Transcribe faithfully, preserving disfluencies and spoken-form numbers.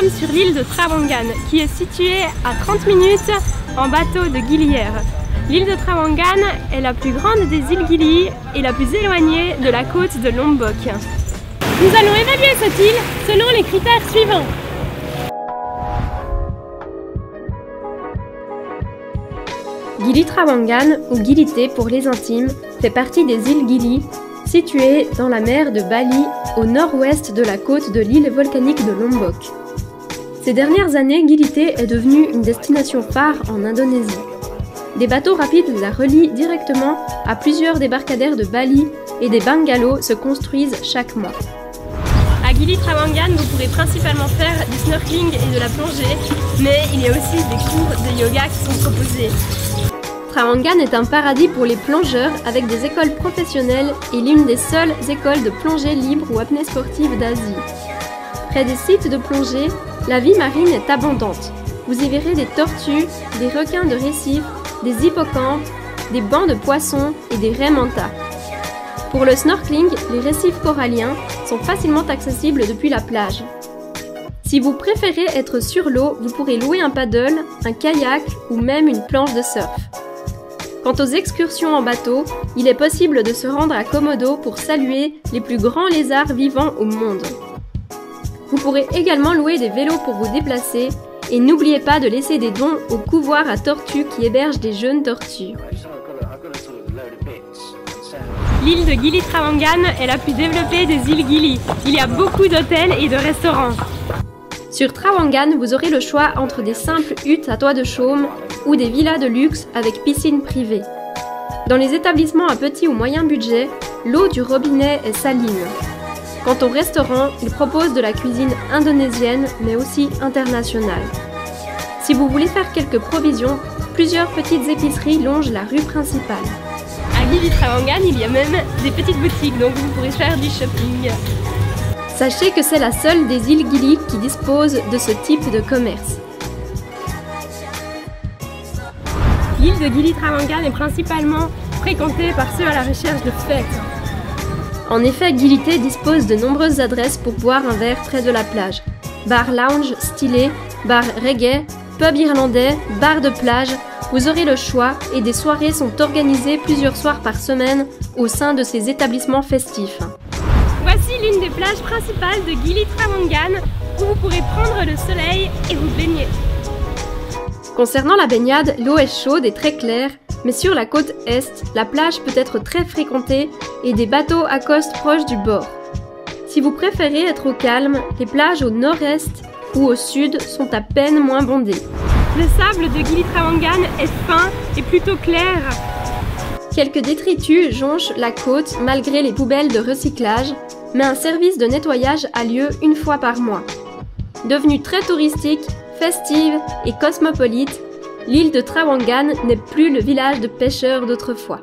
sommes sur l'île de Trawangan, qui est située à trente minutes en bateau de Gilière. L'île de Trawangan est la plus grande des îles Gili et la plus éloignée de la côte de Lombok. Nous allons évaluer cette île selon les critères suivants. Gili Trawangan, ou Gilité pour les intimes, fait partie des îles Gili, situées dans la mer de Bali, au nord-ouest de la côte de l'île volcanique de Lombok. Ces dernières années, Gilité est devenue une destination phare en Indonésie. Des bateaux rapides la relient directement à plusieurs débarcadères de Bali et des bungalows se construisent chaque mois. À Gili Trawangan, vous pourrez principalement faire du snorkeling et de la plongée, mais il y a aussi des cours de yoga qui sont proposés. Trawangan est un paradis pour les plongeurs avec des écoles professionnelles et l'une des seules écoles de plongée libre ou apnée sportive d'Asie. Près des sites de plongée, la vie marine est abondante. Vous y verrez des tortues, des requins de récifs, des hippocampes, des bancs de poissons et des raies manta. Pour le snorkeling, les récifs coralliens sont facilement accessibles depuis la plage. Si vous préférez être sur l'eau, vous pourrez louer un paddle, un kayak ou même une planche de surf. Quant aux excursions en bateau, il est possible de se rendre à Komodo pour saluer les plus grands lézards vivants au monde. Vous pourrez également louer des vélos pour vous déplacer et n'oubliez pas de laisser des dons au couvoir à tortues qui héberge des jeunes tortues. L'île de Gili Trawangan est la plus développée des îles Gili. Il y a beaucoup d'hôtels et de restaurants. Sur Trawangan, vous aurez le choix entre des simples huttes à toit de chaume ou des villas de luxe avec piscine privée. Dans les établissements à petit ou moyen budget, l'eau du robinet est saline. Quant au restaurant, ils proposent de la cuisine indonésienne mais aussi internationale. Si vous voulez faire quelques provisions, plusieurs petites épiceries longent la rue principale. À Gili Trawangan, il y a même des petites boutiques, donc vous pourrez faire du shopping. Sachez que c'est la seule des îles Gili qui dispose de ce type de commerce. L'île de Gili Trawangan est principalement fréquentée par ceux à la recherche de fêtes. En effet, Gilité dispose de nombreuses adresses pour boire un verre près de la plage. Bar lounge stylé, bar reggae, pub irlandais, bar de plage, vous aurez le choix et des soirées sont organisées plusieurs soirs par semaine au sein de ces établissements festifs. Voici l'une des plages principales de Gili Trawangan où vous pourrez prendre le soleil et vous baigner. Concernant la baignade, l'eau est chaude et très claire, mais sur la côte est, la plage peut être très fréquentée et des bateaux accostent proches du bord. Si vous préférez être au calme, les plages au nord-est ou au sud sont à peine moins bondées. Le sable de Gili Trawangan est fin et plutôt clair. Quelques détritus jonchent la côte malgré les poubelles de recyclage, mais un service de nettoyage a lieu une fois par mois. Devenue très touristique, festive et cosmopolite, l'île de Trawangan n'est plus le village de pêcheurs d'autrefois.